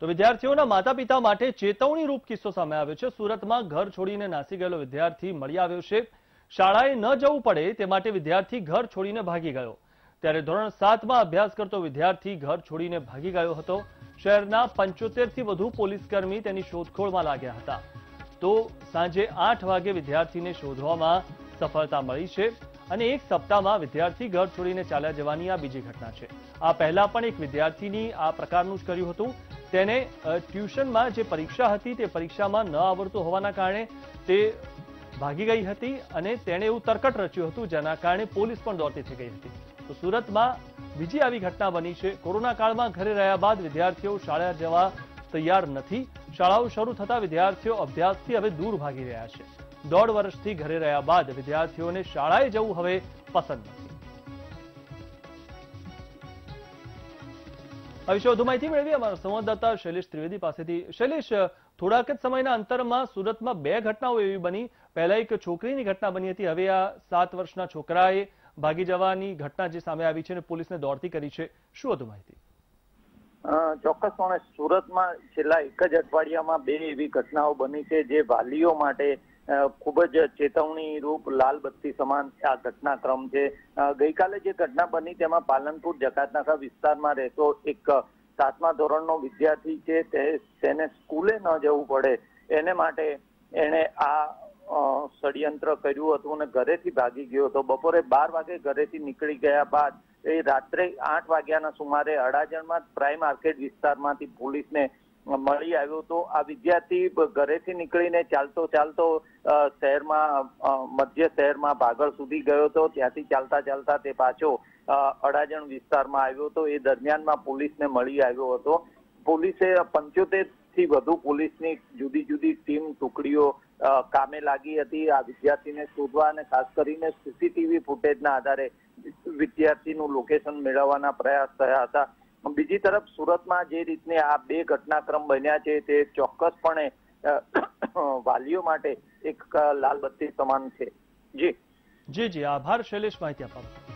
તો વિદ્યાર્થીઓના માતા પિતા માટે ચેતવણીરૂપ કિસ્સો સામે આવ્યો છે। સુરતમાં ઘર છોડીને નાસી ગયેલો વિદ્યાર્થી મળી આવ્યો છે। શાળાએ ન જવું પડે તે માટે વિદ્યાર્થી ઘર છોડીને ભાગી ગયો। ત્યારે ધોરણ 7 માં અભ્યાસ કરતો વિદ્યાર્થી ઘર છોડીને ભાગી ગયો હતો। શહેરના 75 થી વધુ પોલીસકર્મી તેની શોધખોળમાં લાગ્યા હતા। તો સાંજે 8 વાગે વિદ્યાર્થીને શોધવામાં સફળતા મળી છે અને એક સપ્તાહમાં વિદ્યાર્થી ઘર છોડીને ચાલ્યા જવાની આ બીજી ઘટના છે। આ પહેલા પણ એક વિદ્યાર્થીની આ પ્રકારનું જ કર્યું હતું। तेने ट्यूशन में जो परीक्षा हती ते परीक्षा में न आवड़तुं होवाना कारणे ते भागी गई हती अने तेणे एवुं तरकट रच्युं हतुं जेना कारणे पोलीस पण दौड़ती थई गई हती। तो सूरत में बीजी आवी घटना बनी है। कोरोना काल में घरे रह्या बाद विद्यार्थीओ शाळा जवा तैयार नथी। शाळाओ शरू थता विद्यार्थीओ अभ्यासथी हवे दूर भागी रह्या छे। 1.5 वर्षथी घरे रह्या बाद विद्यार्थीओने शाळाए जवुं हवे पसंद नथी। संवाददाता शैलेष त्रिवेदी पास थी। शैलेष, थोड़ा समय अंतर में सूरत में बे घटनाओं एवी बनी। पहला एक छोकरी की घटना बनी थी, हवे आ 7 वर्षना छोकराए भागी जवानी घटना जे सामे आवी छे ने पुलिस ने दौड़ती करी है। शुं हतुं माहिती? चोक्कसपणे सूरत में छेल्ला एक ज अठवाडियामां बे एवी घटनाओं बनी है जे वालीओ माटे खूब ज चेतवनी रूप लाल बत्ती समान आ घटनाक्रम है। गई काले जे घटना बनी तेमां पालनपुर जकातनाका विस्तार में रहतो एक 7मा धोरणनो विद्यार्थी छे तेने स्कूले न जवुं पड़े एने माटे एने आ षड्यंत्र कर्युं हतुं अने घरेथी भागी गयो हतो। बपोरे 12 वागे घरेथी नीकळी गया बाद ए रात्रे 8 वाग्याना सुमारे अडाजणमां प्राइम मार्केट विस्तारमांथी पोलीसने मळी आव्यो। तो आ विद्यार्थी घरेथी नीकळीने चालतो चालतो शहेरमां मध्य शहेरमां भागळ सुधी गयो। तो त्यांथी चालता चालता ते पाछो अडाजण विस्तारमां आव्यो। तो ए दरमियानमां पोलीसने मळी आव्यो हतो। पोलीसे 75 થી વધુ પોલીસની જુદી જુદી ટીમ ટુકડીઓ કામે લાગી હતી આ વિદ્યાર્થીને શોધવા અને ખાસ કરીને સીસીટીવી ફૂટેજના આધારે વિદ્યાર્થીનું લોકેશન મેળવવાના પ્રયાસ થયા હતા। બીજી તરફ સુરતમાં જે રીતે આ બે ઘટનાક્રમ બન્યા છે તે ચોક્કસપણે વાલીઓ માટે એક લાલ બત્તી સમાન છે। જી જી જી આભાર શૈલેષ, માહિતી આપવા